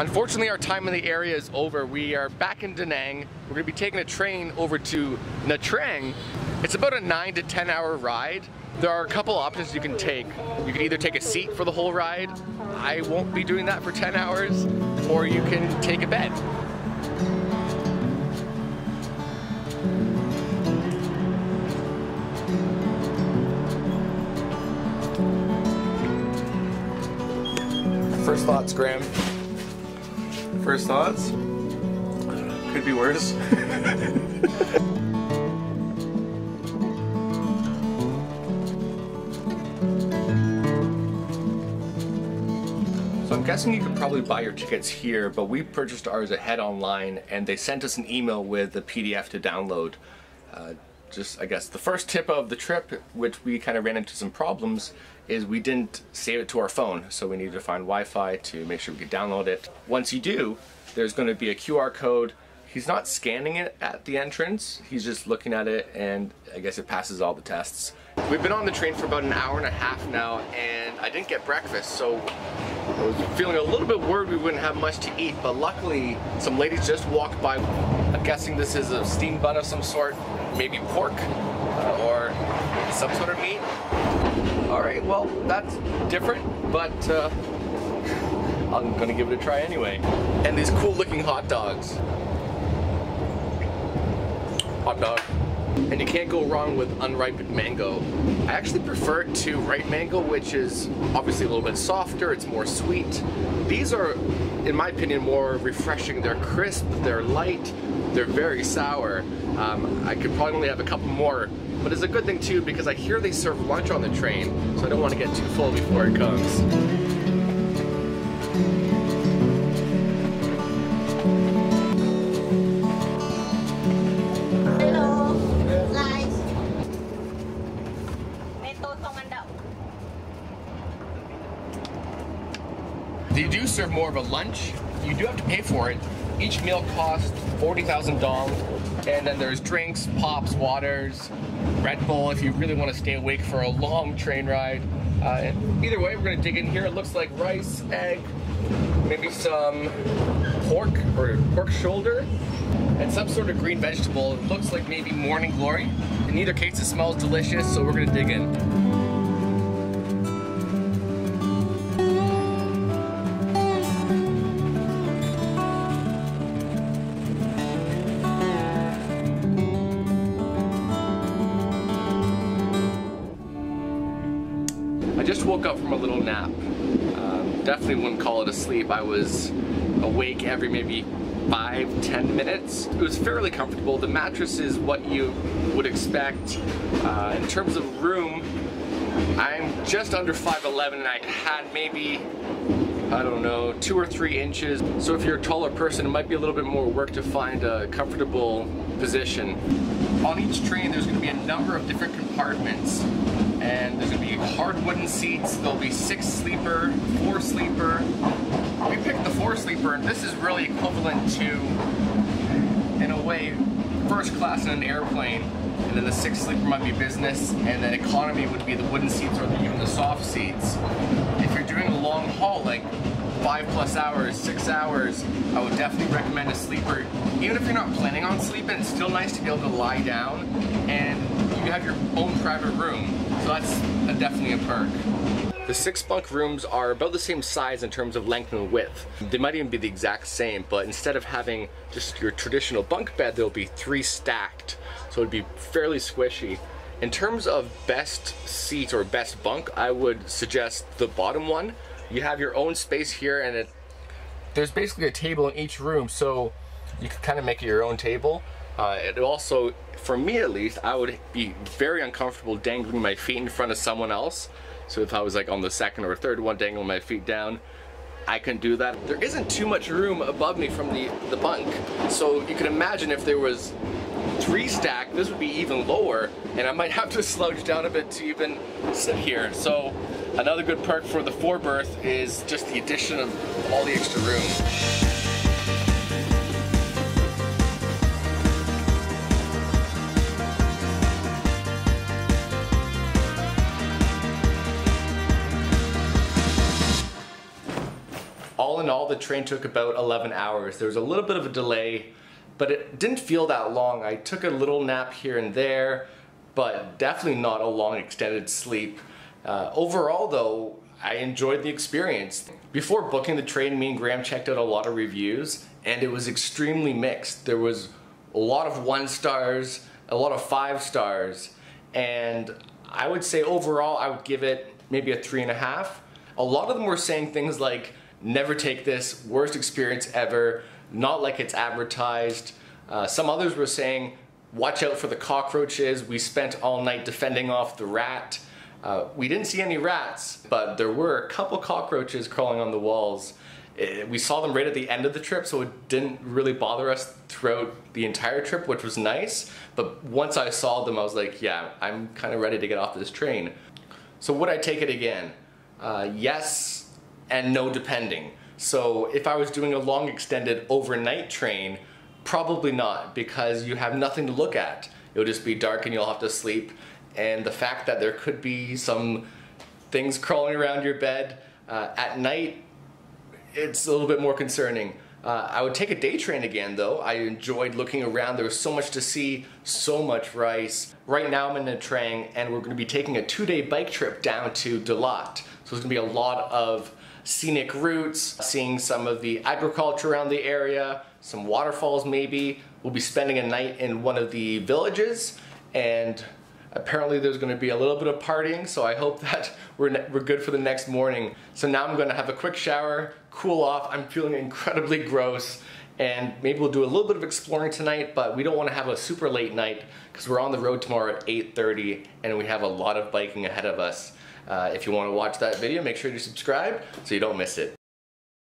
Unfortunately, our time in the area is over. We are back in Da Nang. We're gonna be taking a train over to Nha Trang. It's about a 9 to 10 hour ride. There are a couple options you can take. You can either take a seat for the whole ride. I won't be doing that for 10 hours, or you can take a bed. First thoughts, Graham? First thoughts? Could be worse. So I'm guessing you could probably buy your tickets here, but we purchased ours ahead online and they sent us an email with a PDF to download. Just, I guess, the first tip of the trip, which we kind of ran into some problems, is we didn't save it to our phone, so we needed to find Wi-Fi to make sure we could download it. Once you do, there's going to be a QR code. He's not scanning it at the entrance, he's just looking at it, and I guess it passes all the tests. We've been on the train for about an hour and a half now, and I didn't get breakfast, so I was feeling a little bit worried we wouldn't have much to eat, but luckily some ladies just walked by. I'm guessing this is a steamed bun of some sort, maybe pork or some sort of meat. All right, well, that's different, but I'm gonna give it a try anyway. And these cool looking hot dogs. Hot dog. And you can't go wrong with unripened mango. I actually prefer it to ripe mango, which is obviously a little bit softer, it's more sweet. These are, in my opinion, more refreshing. They're crisp, they're light, they're very sour. I could probably only have a couple more, but it's a good thing too because I hear they serve lunch on the train, so I don't want to get too full before it comes. They do serve more of a lunch. You do have to pay for it. Each meal costs 40,000 dong, and then there's drinks, pops, waters, Red Bull if you really want to stay awake for a long train ride. And either way, we're going to dig in here. It looks like rice, egg, maybe some pork or pork shoulder, and some sort of green vegetable. It looks like maybe morning glory. In either case, it smells delicious, so we're going to dig in. I just woke up from a little nap. Definitely wouldn't call it a sleep. I was awake every maybe 5-10 minutes. It was fairly comfortable. The mattress is what you would expect. In terms of room, I'm just under 5'11", and I had maybe, I don't know, 2 or 3 inches. So if you're a taller person, it might be a little bit more work to find a comfortable position. On each train, there's gonna be a number of different compartments. And there's gonna be hard wooden seats. There'll be 6-sleeper, 4-sleeper. We picked the 4-sleeper, and this is really equivalent to, in a way, first class in an airplane. And then the 6-sleeper might be business, and then economy would be the wooden seats or even the soft seats. If you're doing a long haul, like 5+ hours, 6 hours, I would definitely recommend a sleeper. Even if you're not planning on sleeping, it's still nice to be able to lie down and you have your own private room. So that's definitely a perk. The 6 bunk rooms are about the same size in terms of length and width. They might even be the exact same, but instead of having just your traditional bunk bed, there'll be 3 stacked. So it'd be fairly squishy. In terms of best seat or best bunk, I would suggest the bottom one. You have your own space here, and there's basically a table in each room, so you can kind of make it your own table. It also, for me at least, I would be very uncomfortable dangling my feet in front of someone else. So if I was like on the 2nd or 3rd one dangling my feet down, I couldn't do that. There isn't too much room above me from the bunk. So you can imagine if there was 3 stacked, this would be even lower, and I might have to slouch down a bit to even sit here. So another good perk for the 4 berth is just the addition of all the extra room. All in all, the train took about 11 hours. There was a little bit of a delay, but it didn't feel that long. I took a little nap here and there, but definitely not a long extended sleep. Overall though, I enjoyed the experience. Before booking the train, me and Graham checked out a lot of reviews, and it was extremely mixed. There was a lot of 1 stars, a lot of 5 stars, and I would say overall I would give it maybe a 3.5. A lot of them were saying things like, never take this, worst experience ever, not like it's advertised. Some others were saying, watch out for the cockroaches, we spent all night defending off the rat. We didn't see any rats, but there were a couple cockroaches crawling on the walls. We saw them right at the end of the trip, so it didn't really bother us throughout the entire trip, which was nice. But once I saw them, I was like, yeah, I'm kind of ready to get off this train. So would I take it again? Yes and no, depending. So if I was doing a long extended overnight train, probably not, because you have nothing to look at. It'll just be dark and you'll have to sleep. And the fact that there could be some things crawling around your bed at night, it's a little bit more concerning. I would take a day train again though. I enjoyed looking around. There was so much to see, so much rice. Right now I'm in Nha Trang and we're gonna be taking a 2-day bike trip down to Dalat. So there's gonna be a lot of scenic routes, seeing some of the agriculture around the area, some waterfalls maybe. We'll be spending a night in one of the villages, and apparently there's going to be a little bit of partying, so I hope that we're good for the next morning. So now I'm going to have a quick shower, cool off. I'm feeling incredibly gross, and maybe we'll do a little bit of exploring tonight, but we don't want to have a super late night because we're on the road tomorrow at 8:30 and we have a lot of biking ahead of us. If you want to watch that video, make sure you subscribe so you don't miss it.